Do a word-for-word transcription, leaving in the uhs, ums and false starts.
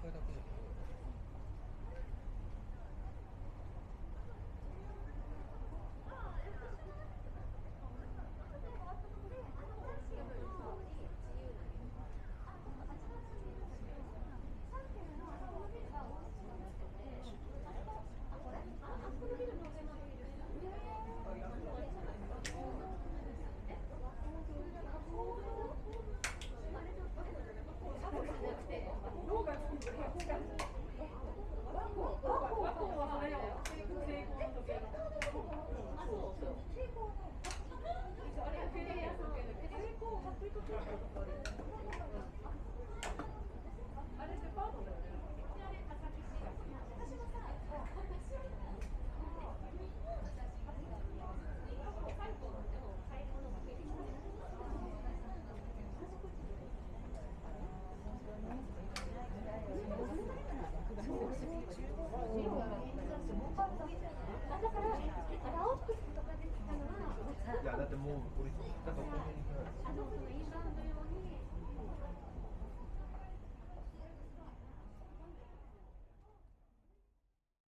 これだけじゃない。だってもうこれだからこの辺に。